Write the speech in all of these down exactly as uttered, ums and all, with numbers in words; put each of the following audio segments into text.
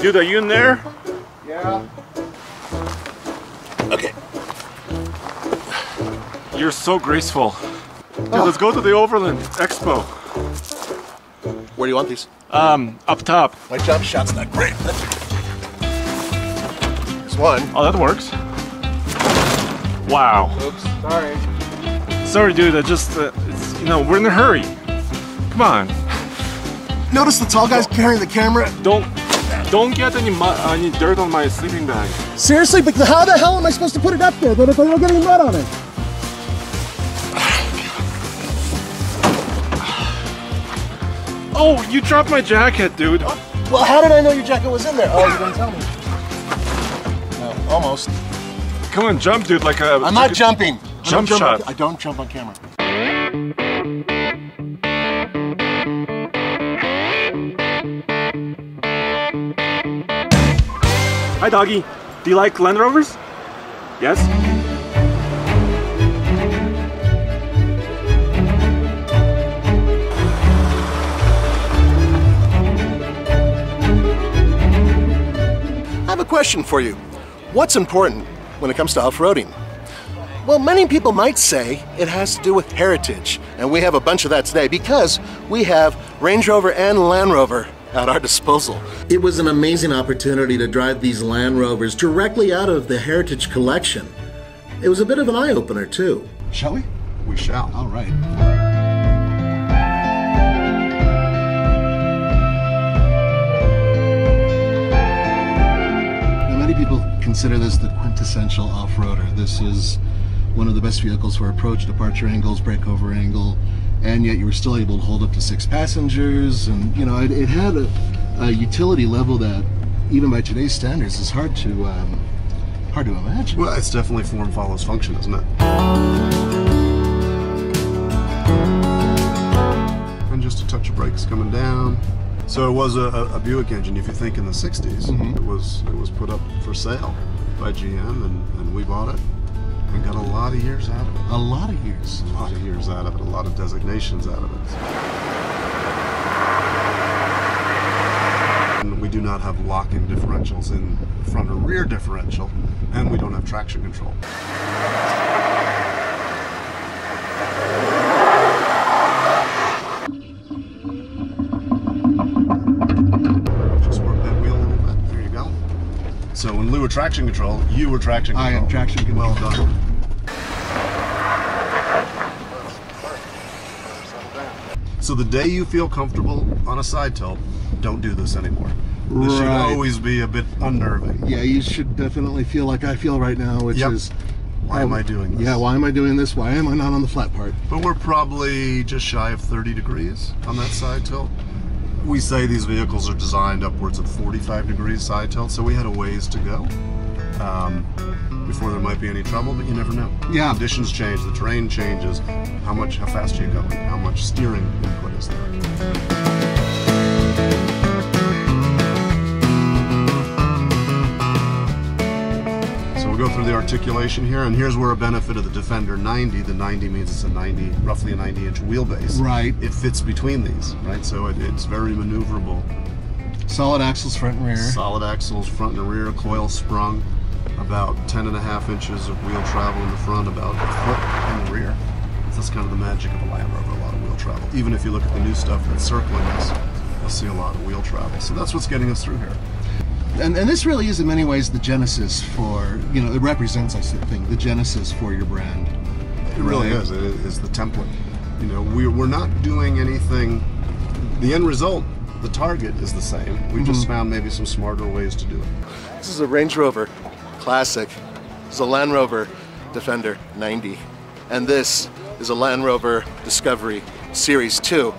Dude, are you in there? Yeah. Okay. You're so graceful. Dude, oh. Let's go to the Overland Expo. Where do you want these? Um, up top. My jump shot's not great. There's one. Oh, that works. Wow. Oops, sorry. Sorry, dude, I just, uh, it's, you know, we're in a hurry. Come on. Notice the tall guy's carrying the camera. Don't. Don't get any, any dirt on my sleeping bag. Seriously, but how the hell am I supposed to put it up there? But if I don't get any mud on it. Oh, you dropped my jacket, dude. Oh, well, how did I know your jacket was in there? Oh, you didn't tell me. No, almost. Come on, jump, dude. Like a. I'm not jumping. Jump shot. I don't jump on camera. Hi doggy, do you like Land Rovers? Yes? I have a question for you. What's important when it comes to off-roading? Well, many people might say it has to do with heritage, and we have a bunch of that today because we have Range Rover and Land Rover at our disposal. It was an amazing opportunity to drive these Land Rovers directly out of the Heritage Collection. It was a bit of an eye-opener too. Shall we? We shall. All right. Now, many people consider this the quintessential off-roader. This is one of the best vehicles for approach, departure angles, breakover angle, and yet you were still able to hold up to six passengers, and you know, it, it had a, a utility level that, even by today's standards, is hard to um, hard to imagine. Well, it's definitely form follows function, isn't it? And just a touch of brakes coming down. So it was a, a Buick engine. If you think in the sixties, mm-hmm. it was it was put up for sale by G M, and, and we bought it. We got a lot of years out of it. A lot of years. A lot of years out of it. A lot of designations out of it. And we do not have lock-in differentials in the front or rear differential, and we don't have traction control. So in lieu of traction control, you were traction control. I am traction control. Well done. So the day you feel comfortable on a side tilt, don't do this anymore. Right. This should always be a bit unnerving. Yeah, you should definitely feel like I feel right now, which yep. is... Why am I doing this? Yeah, why am I doing this? Why am I not on the flat part? But we're probably just shy of thirty degrees on that side tilt. We say these vehicles are designed upwards of forty-five degrees side tilt, so we had a ways to go um, before there might be any trouble, but you never know. Yeah. Conditions change, the terrain changes, how much, how fast are you going, how much steering input is there. So we'll go through the articulation here, and here's where a benefit of the Defender ninety, the ninety means it's a ninety, roughly a ninety inch wheelbase. Right. It fits between these, right? So it, it's very maneuverable. Solid axles front and rear. Solid axles front and rear, coil sprung, about ten and a half inches of wheel travel in the front, about a foot in the rear. So that's kind of the magic of a Land Rover, a lot of wheel travel. Even if you look at the new stuff that's circling us, you'll see a lot of wheel travel. So that's what's getting us through here. And, and this really is in many ways the genesis for, you know, it represents, I think, the genesis for your brand. It really is. It is the template. You know, we're, we're not doing anything, the end result, the target is the same. We mm-hmm. just found maybe some smarter ways to do it. This is a Range Rover Classic. This is a Land Rover Defender ninety. And this is a Land Rover Discovery Series two.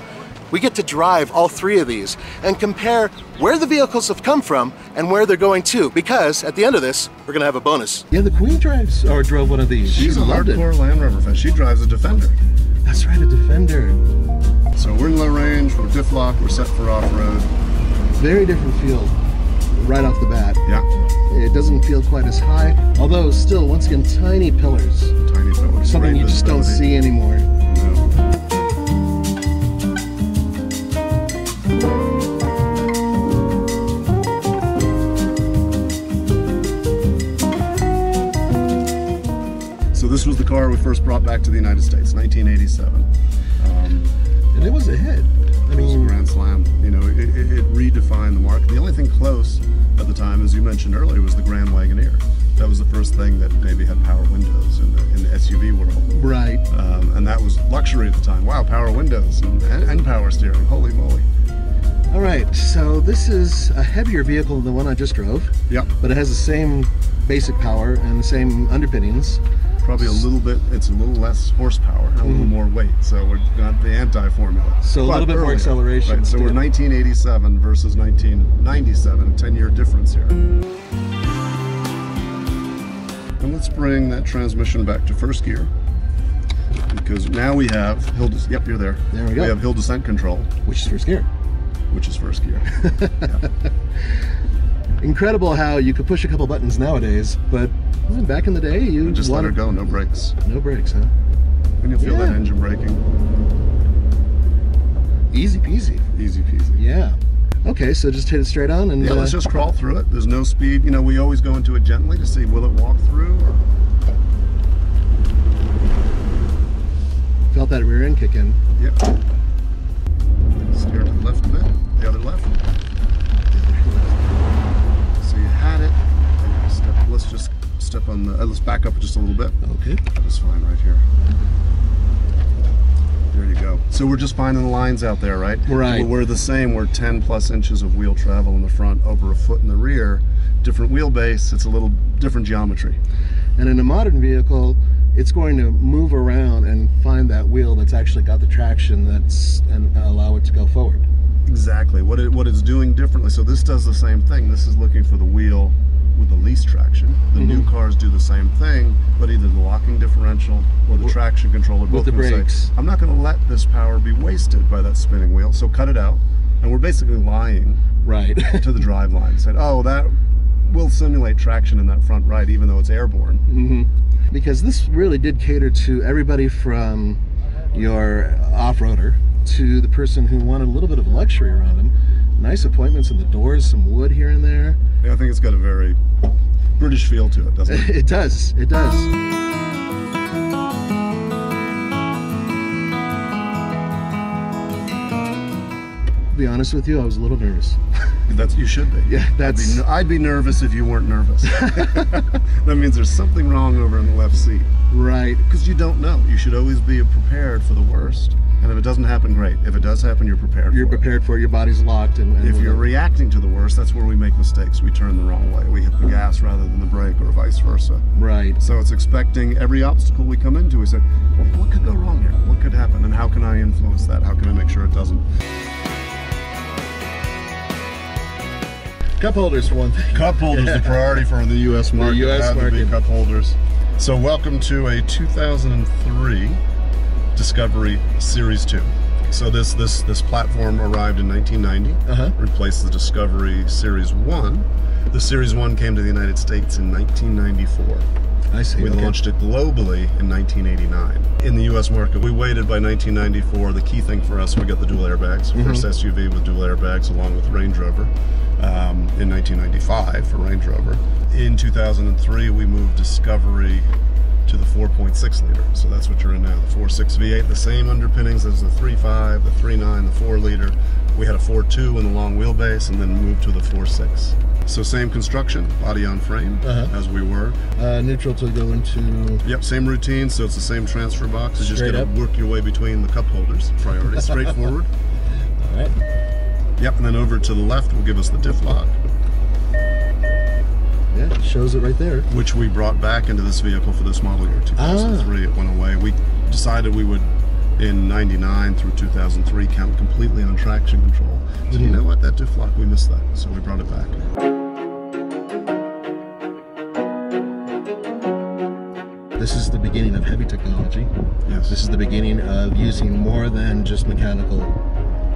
We get to drive all three of these and compare where the vehicles have come from and where they're going to, because at the end of this, we're gonna have a bonus. Yeah, the Queen drives or drove one of these. She's she a hardcore Land Rover fan. She drives a Defender. That's right, a Defender. So we're in low range, we're diff lock, we're set for off-road. Very different field. right off the bat. Yeah. It doesn't feel quite as high, although still, once again, tiny pillars. Tiny pillars. Something you just don't see anymore. So this was the car we first brought back to the United States, nineteen eighty-seven. Um, and it was a hit. I mean, it was a grand slam. You know, it, it, it redefined the market. The only thing close at the time, as you mentioned earlier, was the Grand Wagoneer. That was the first thing that maybe had power windows in the, in the S U V world. Right. Um, and that was luxury at the time. Wow, power windows and, and, and power steering. Holy moly. All right, so this is a heavier vehicle than the one I just drove. Yep. But it has the same basic power and the same underpinnings. Probably a little bit, it's a little less horsepower, a little mm. more weight, so we're got the anti-formula. So but a little bit earlier, more acceleration. Right, so we're nineteen eighty-seven versus nineteen ninety-seven, ten year difference here. And let's bring that transmission back to first gear, because now we have hill, yep, you're there. There we go. We have hill descent control. Which is first gear. Which is first gear. Yeah. Incredible how you could push a couple buttons nowadays, but back in the day, you just let her go. No brakes. No brakes, huh? And you feel yeah. that engine braking. Easy peasy. Easy peasy. Yeah. Okay, so just hit it straight on and yeah. Uh, let's just crawl through it. There's no speed. You know, we always go into it gently to see will it walk through. Or... Felt that rear end kick in. Yep. Steer to the left a bit. The other left. Let's just step on the, uh, let's back up just a little bit. Okay. That's fine right here. There you go. So we're just finding the lines out there, right? Right. We're the same. We're ten plus inches of wheel travel in the front, over a foot in the rear. Different wheelbase. It's a little different geometry. And in a modern vehicle, it's going to move around and find that wheel that's actually got the traction that's and allow it to go forward. Exactly. What it, what it's doing differently. So this does the same thing. This is looking for the wheel with the least traction. The mm-hmm. new cars do the same thing, but either the locking differential or the traction controller both with the brakes. Say, I'm not going to let this power be wasted by that spinning wheel, so cut it out. And we're basically lying right to the drive line. Said, oh, that will simulate traction in that front right, even though it's airborne. Mm-hmm. Because this really did cater to everybody from your off-roader to the person who wanted a little bit of luxury around them. Nice appointments in the doors, some wood here and there. Yeah, I think it's got a very British feel to it, doesn't it? It does, it does. To be honest with you, I was a little nervous. That's, you should be. Yeah, that's... I'd be, I'd be nervous if you weren't nervous. That means there's something wrong over in the left seat. Right. Because you don't know. You should always be prepared for the worst. And if it doesn't happen, great. If it does happen, you're prepared you're for it. You're prepared for it. Your body's locked. And, and if you're reacting to the worst, that's where we make mistakes. We turn the wrong way. We hit the gas rather than the brake or vice versa. Right. So it's expecting every obstacle we come into. We say, what could go wrong here? What could happen? And how can I influence that? How can I make sure it doesn't? Cup holders, for one thing. Cup holders, yeah. The priority for the U S market. The U S market. Cup holders. So welcome to a two thousand three Discovery Series two. So this this this platform arrived in nineteen ninety, uh-huh. replaced the Discovery Series one. The Series one came to the United States in nineteen ninety-four. I see. We okay. launched it globally in nineteen eighty-nine. In the U S market, we waited by nineteen ninety-four. The key thing for us, we got the dual airbags. Mm-hmm. First S U V with dual airbags along with Range Rover um, in nineteen ninety-five for Range Rover. In two thousand three, we moved Discovery to the four point six liter, so that's what you're in now, the four point six V eight, the same underpinnings as the three point five, the three point nine, the four liter. We had a four point two in the long wheelbase and then moved to the four point six. So same construction, body on frame, uh-huh. as we were. Uh, neutral to go into... Yep, same routine, so it's the same transfer box. You just gotta work your way between the cup holders. Priority, straightforward. All right. Yep, and then over to the left will give us the diff lock. Yeah, shows it right there. Which we brought back into this vehicle for this model year, two thousand three. Ah. It went away. We decided we would, in ninety-nine through two thousand three, count completely on traction control. So mm-hmm. you know what? That diff lock, we missed that, so we brought it back. This is the beginning of heavy technology. Yes. This is the beginning of using more than just mechanical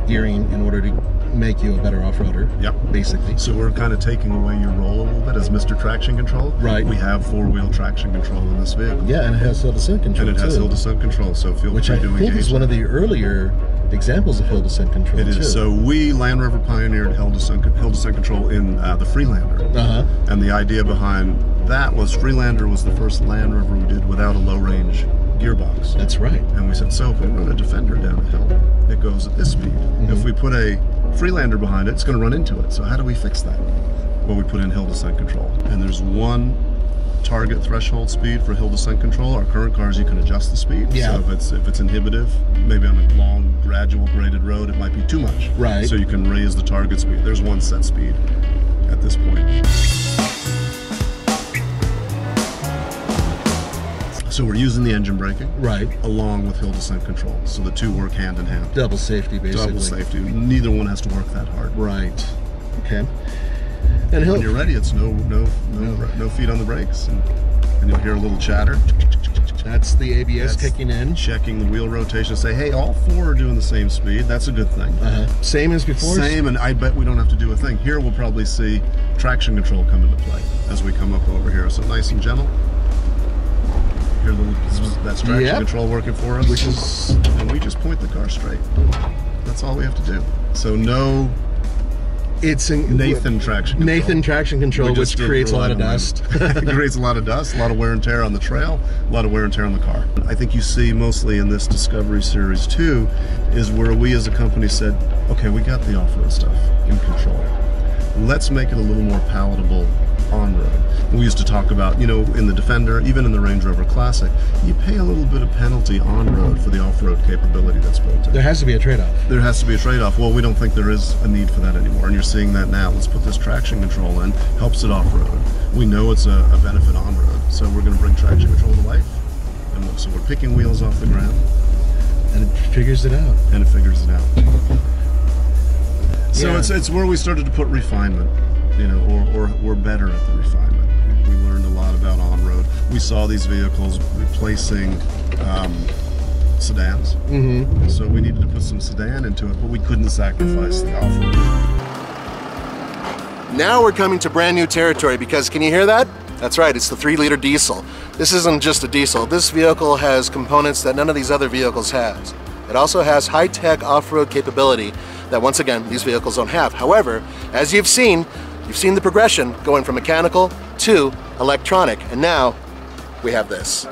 gearing in order to make you a better off-roader. Yep. Basically. So we're kind of taking away your role a little bit as Mister Traction Control. Right. We have four-wheel traction control in this vehicle. Yeah, and it has hill descent control. And it has too. hill descent control, so feel Which free to engage. Which I think is one of the earlier examples of hill descent control. It is. Too. So we Land Rover pioneered hill descent, hill descent control in uh, the Freelander. Uh-huh. And the idea behind that was Freelander was the first Land Rover we did without a low-range gearbox. That's right. And we said, so if we run a Defender down a hill, it goes at this speed. Mm-hmm. If we put a Freelander behind it, it's going to run into it. So how do we fix that? Well, we put in hill descent control. And there's one target threshold speed for hill descent control. Our current cars, you can adjust the speed. Yeah. So if it's if it's inhibitive, maybe on a long, gradual, graded road, it might be too much. Right. So you can raise the target speed. There's one set speed at this point. So we're using the engine braking, right, along with hill descent control. So the two work hand in hand. Double safety, basically. Double safety. Neither one has to work that hard. Right. Okay. And, and when you're ready, it's no no no no feet on the brakes, and, and you'll hear a little chatter. That's the A B S That's kicking in, checking the wheel rotation. Say, hey, all four are doing the same speed. That's a good thing. Uh-huh. Same as before. Same, and I bet we don't have to do a thing. Here, we'll probably see traction control come into play as we come up over here. So nice and gentle. That's traction yep. control working for us, which is, and we just point the car straight. That's all we have to do. So no, it's in, Nathan traction. Control. Nathan traction control, which creates a lot of dust. It creates a lot of dust, a lot of wear and tear on the trail, a lot of wear and tear on the car. I think you see mostly in this Discovery Series two is where we as a company said, okay, we got the off-road stuff in control. Let's make it a little more palatable on-road. We used to talk about, you know, in the Defender, even in the Range Rover Classic, you pay a little bit of penalty on-road for the off-road capability that's built in. There has to be a trade-off. There has to be a trade-off. Well, we don't think there is a need for that anymore, and you're seeing that now. Let's put this traction control in. Helps it off-road. We know it's a, a benefit on-road, so we're going to bring traction control to life. And look, so we're picking wheels off the ground. And it figures it out. And it figures it out. So yeah. it's, it's where we started to put refinement. You know, or, or we're better at the refinement. We, we learned a lot about on-road. We saw these vehicles replacing um, sedans. Mm-hmm. So we needed to put some sedan into it, but we couldn't sacrifice the off-road. Now we're coming to brand new territory because, can you hear that? That's right, it's the three liter diesel. This isn't just a diesel. This vehicle has components that none of these other vehicles has. It also has high-tech off-road capability that, once again, these vehicles don't have. However, as you've seen, You've seen the progression going from mechanical to electronic, and now we have this.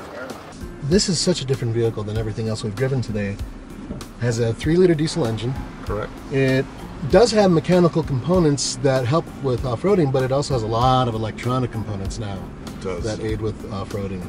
This is such a different vehicle than everything else we've driven today. It has a three liter diesel engine. Correct. It does have mechanical components that help with off-roading, but it also has a lot of electronic components now it does. that aid with off-roading.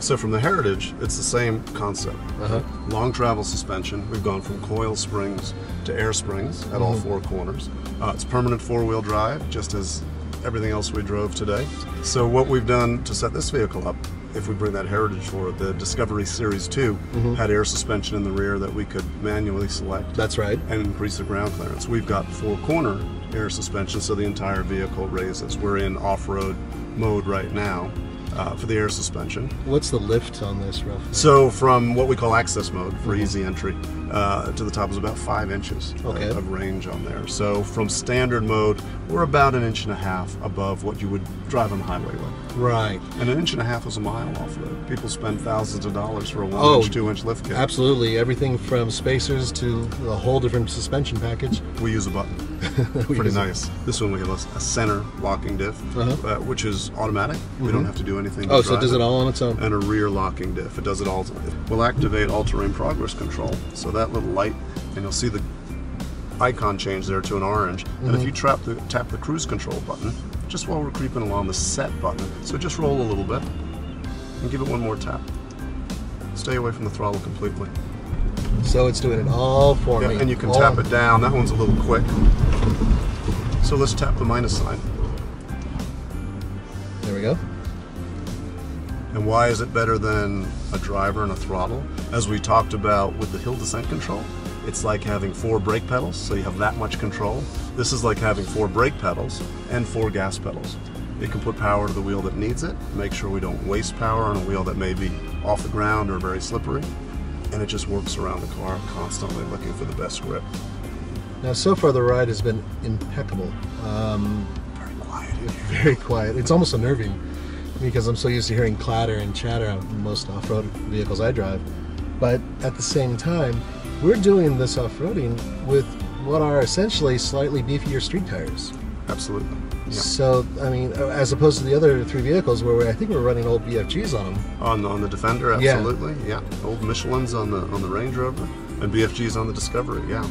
So from the Heritage, it's the same concept. Uh-huh. Long travel suspension. We've gone from coil springs to air springs at mm-hmm. all four corners. Uh, it's permanent four-wheel drive, just as everything else we drove today. So what we've done to set this vehicle up, if we bring that Heritage forward, the Discovery Series two mm-hmm. had air suspension in the rear that we could manually select. That's right. And increase the ground clearance. We've got four-corner air suspension, so the entire vehicle raises. We're in off-road mode right now. Uh, for the air suspension. What's the lift on this roughly? So from what we call access mode for mm-hmm. easy entry uh, to the top is about five inches okay. of, of range on there. So from standard mode, we're about an inch and a half above what you would drive on the highway with. Right. And an inch and a half is a mile off road. People spend thousands of dollars for a one oh, inch, two inch lift kit. Absolutely. Everything from spacers to a whole different suspension package. We use a button. Pretty nice. It. This one we have a, a center locking diff, uh-huh. uh, which is automatic. Mm-hmm. We don't have to do anything. Oh, so it does it all on its own? And a rear locking diff. It does it all. We'll activate all-terrain progress control. So that little light, and you'll see the icon change there to an orange. Mm-hmm. And if you trap the, tap the cruise control button, just while we're creeping along the set button, so just roll a little bit and give it one more tap. Stay away from the throttle completely. So it's doing it all for yeah, me. And you can all tap it down. That one's a little quick. So let's tap the minus sign. There we go. And why is it better than a driver and a throttle? As we talked about with the hill descent control, it's like having four brake pedals, so you have that much control. This is like having four brake pedals and four gas pedals. It can put power to the wheel that needs it, make sure we don't waste power on a wheel that may be off the ground or very slippery, and it just works around the car constantly looking for the best grip. Now, so far the ride has been impeccable. Um, very quiet. Very quiet. It's almost unnerving because I'm so used to hearing clatter and chatter on most off-road vehicles I drive. But at the same time, we're doing this off-roading with what are essentially slightly beefier street tires. Absolutely. Yeah. So, I mean, as opposed to the other three vehicles where we, I think we're running old B F Gs on them. On, on the Defender, absolutely. Yeah. yeah. Old Michelins on the, on the Range Rover and B F Gs on the Discovery, yeah.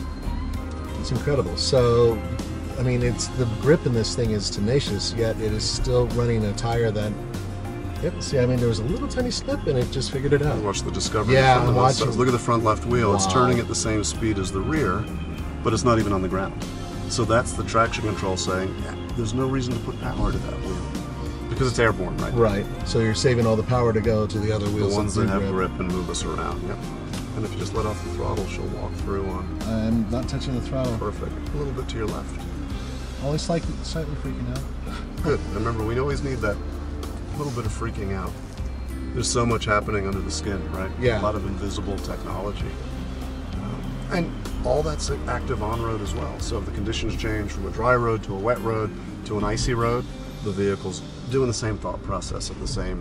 It's incredible. So, I mean, it's the grip in this thing is tenacious, yet it is still running a tire that, yep, see, I mean, there was a little tiny slip and it just figured it out. Watch the Discovery. Yeah, I'm watching. Look at the front left wheel. Wow. It's turning at the same speed as the rear, but it's not even on the ground. So that's the traction control saying, yeah, there's no reason to put power to that wheel because it's airborne, right? Right. Now. So you're saving all the power to go to the other wheels. The ones that have grip and move us around. Yep. And if you just let off the throttle, she'll walk through on. I'm not touching the throttle. Perfect. A little bit to your left. Always like slightly freaking out. Good. And remember, we always need that little bit of freaking out. There's so much happening under the skin, right? Yeah. A lot of invisible technology. And all that's active on-road as well. So if the conditions change from a dry road to a wet road to an icy road, the vehicle's doing the same thought process at the same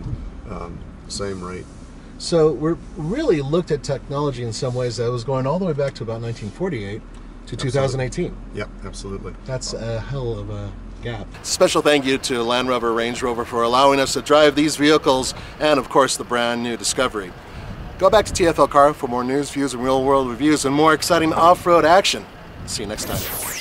um, same rate. So we're really looked at technology in some ways that was going all the way back to about nineteen forty-eight to two thousand eighteen. Yep, absolutely. That's a hell of a gap. Special thank you to Land Rover, Range Rover for allowing us to drive these vehicles and of course the brand new Discovery. Go back to T F L Car for more news, views, and real-world reviews and more exciting off-road action. See you next time.